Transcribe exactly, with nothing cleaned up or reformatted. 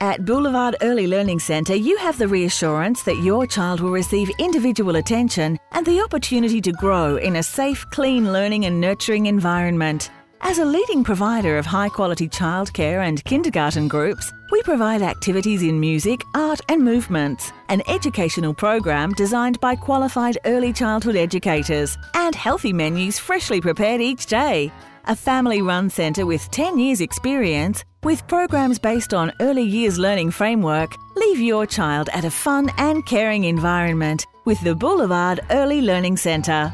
At Boulevard Early Learning Centre, you have the reassurance that your child will receive individual attention and the opportunity to grow in a safe, clean learning and nurturing environment. As a leading provider of high-quality childcare and kindergarten groups, we provide activities in music, art and movements, an educational program designed by qualified early childhood educators, and healthy menus freshly prepared each day. A family-run centre with ten years experience, with programs based on early years learning framework, leave your child at a fun and caring environment with the Boulevard Early Learning Centre.